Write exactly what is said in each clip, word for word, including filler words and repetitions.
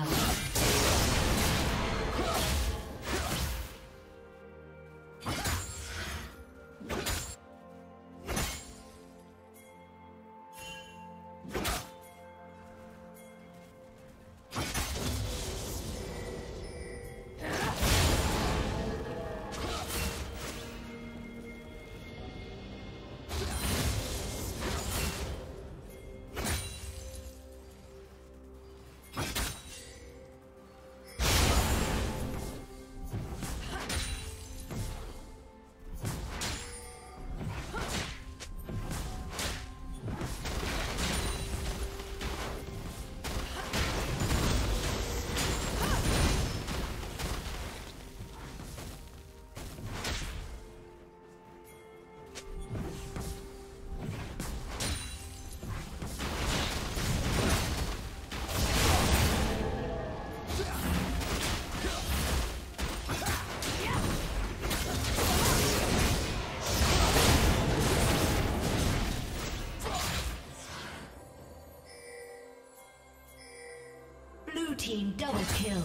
love. Team double kill.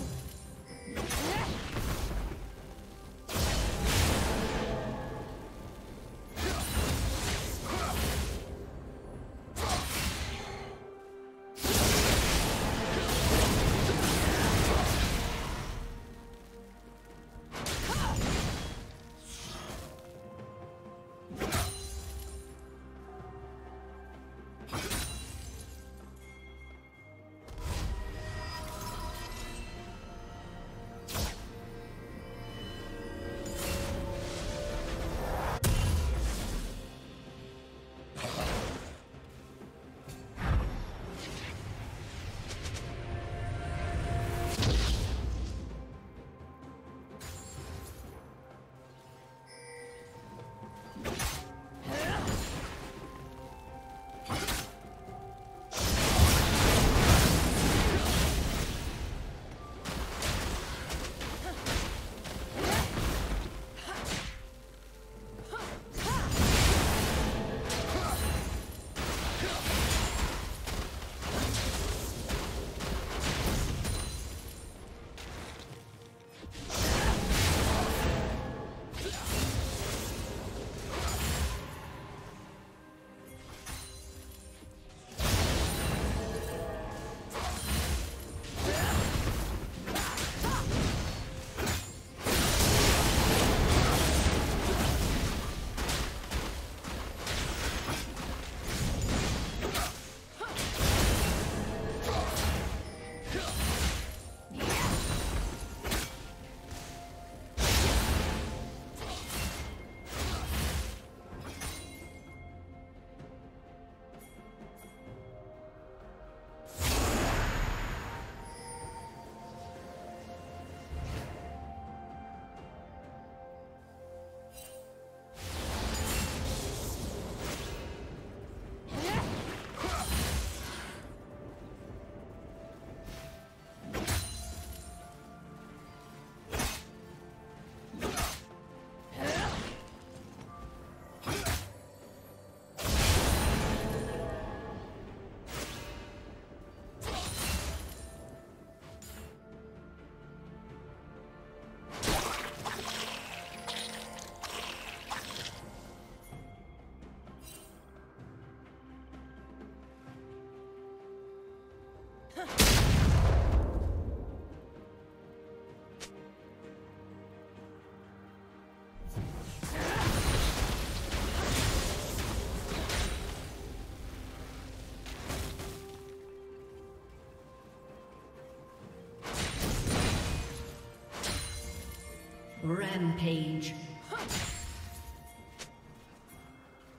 Rampage.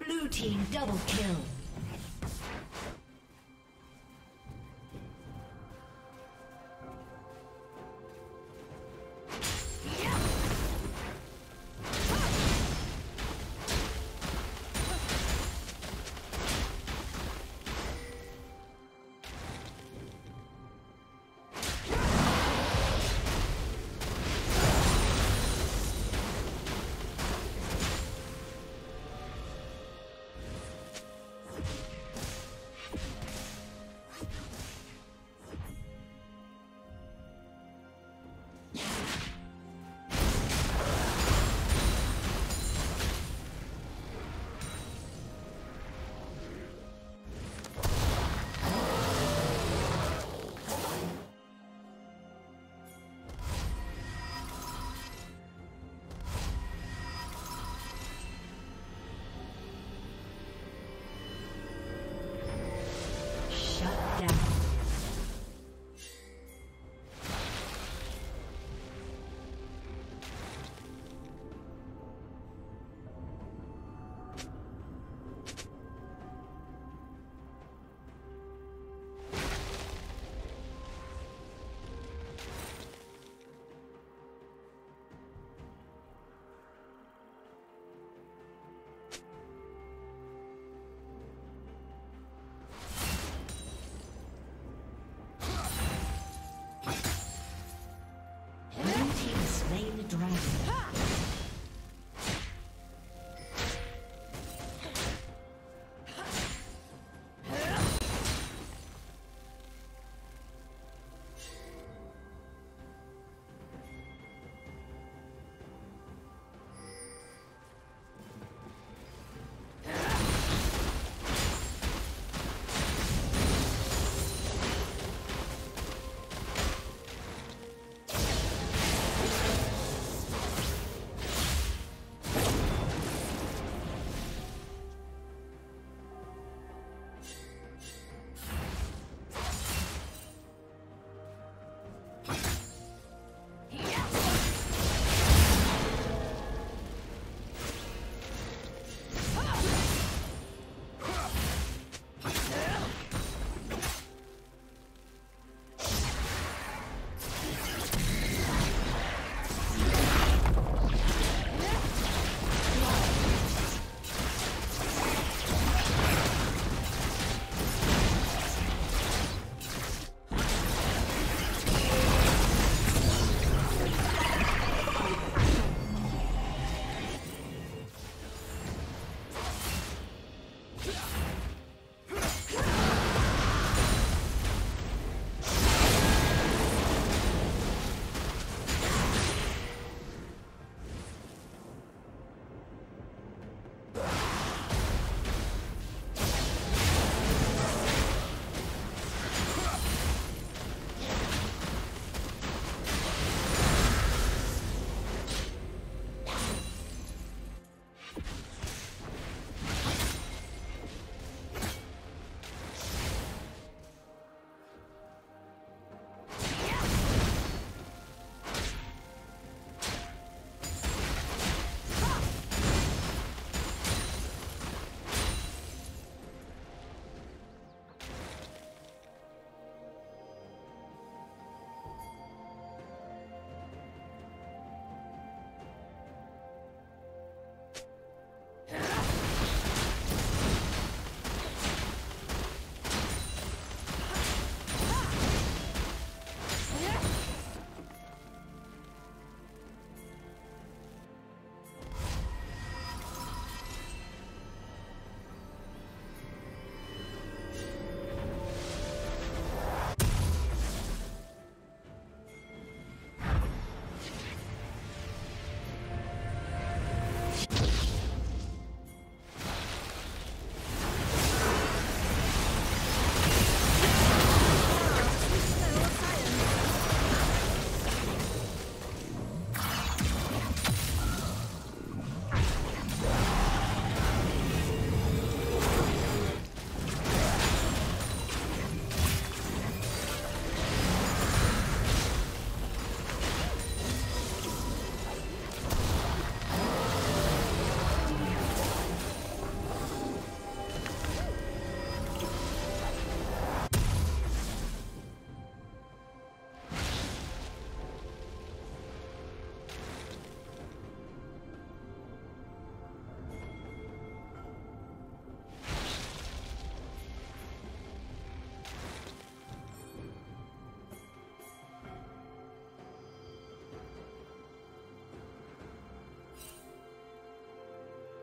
Blue team double kill.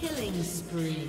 Killing spree.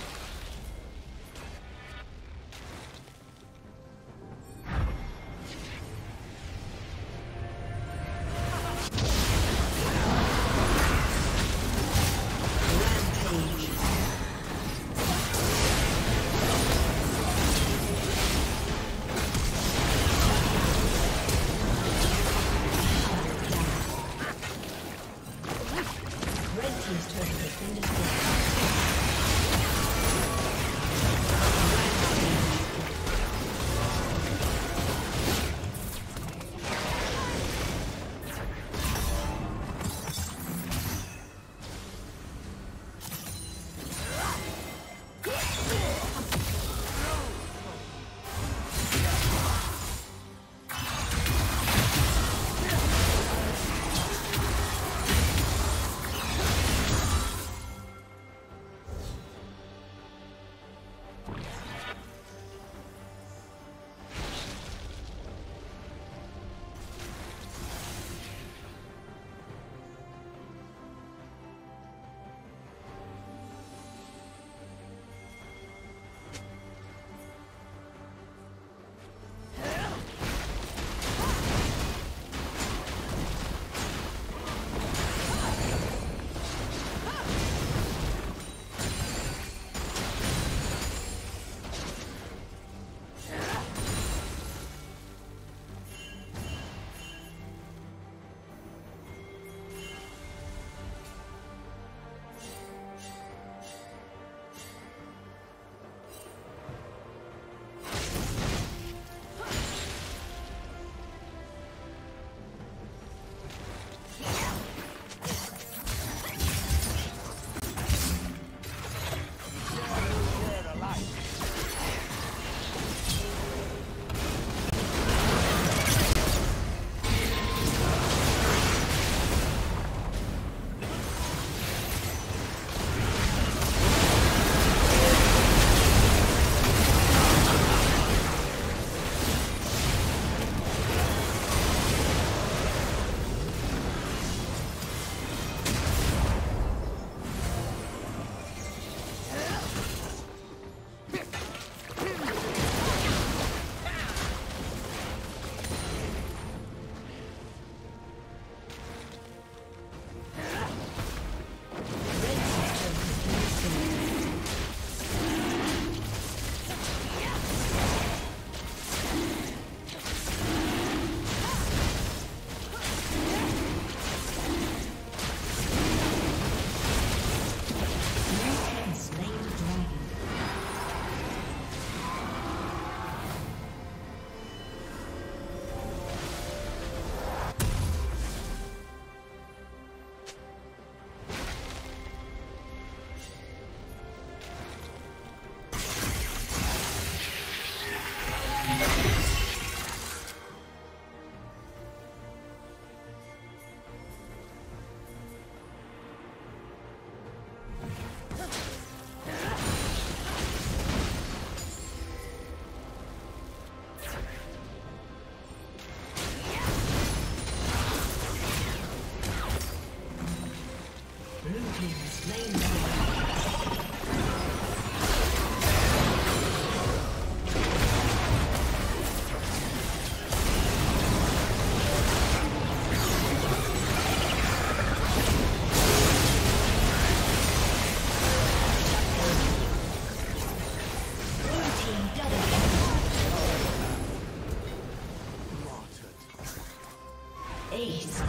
Ace.